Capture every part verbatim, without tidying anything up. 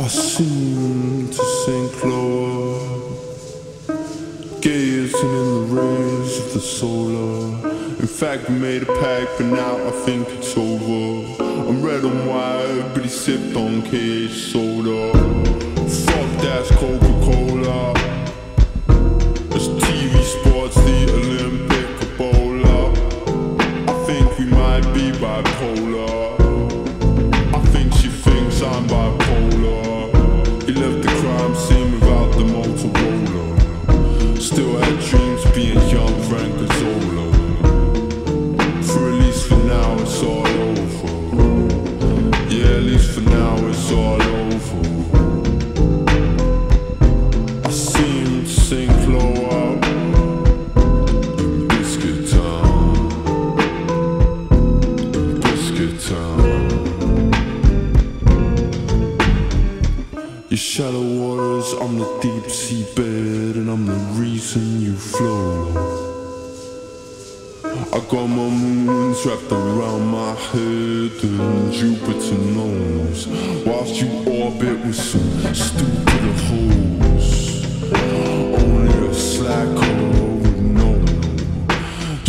I seem to sink lower, gazing in the rays of the solar. In fact, we made a pact, but now I think it's over. I'm red and white, but he sipped on cage soda. Fuck, that's Coca-Cola. That's T V sports, the Olympic Ebola. I think we might be bipolar. I think she thinks I'm bipolar. He left the crime scene without the Motorola. Still had dreams being young Frank Azzola. For at least for now it's all over. Yeah, at least for now it's all over. I seem to sink lower. Biscuit time. Biscuit time. Your shallow waters, I'm the deep sea bed, and I'm the reason you float. I got my moons wrapped around my head, and Jupiter knows, whilst you orbit with some stupid hoes. Only a slacker would know,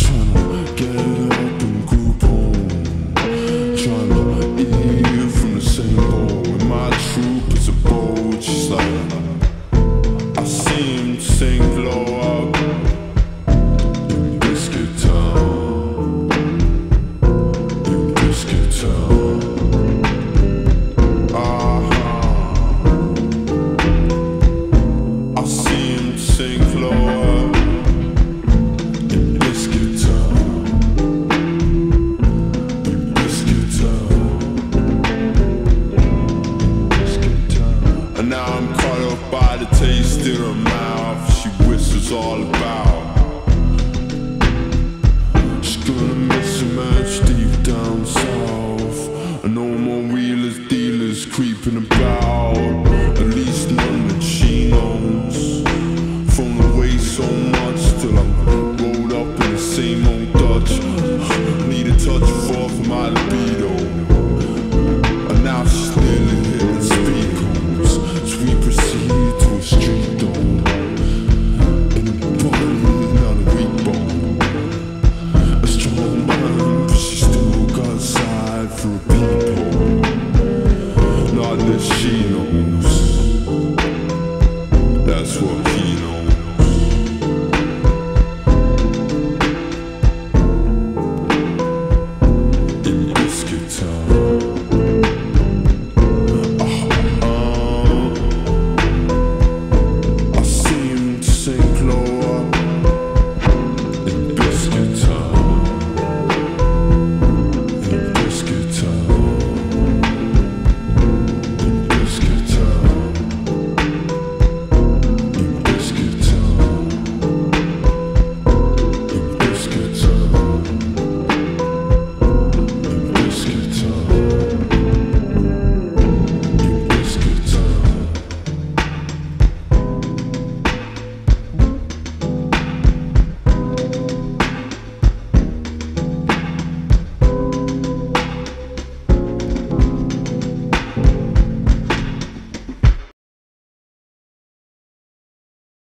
tryna get up and group home, tryna eat from the same bowl. In my troop is a bowl. Just like I seem to sink lower. In biscuit town. In biscuit town. Uh-huh. I seem to sink lower. In biscuit town. In biscuit town. Now I'm caught up by the taste in her mouth. She whispers all about. She's gonna miss a match deep down south. And no more wheelers, dealers creeping about.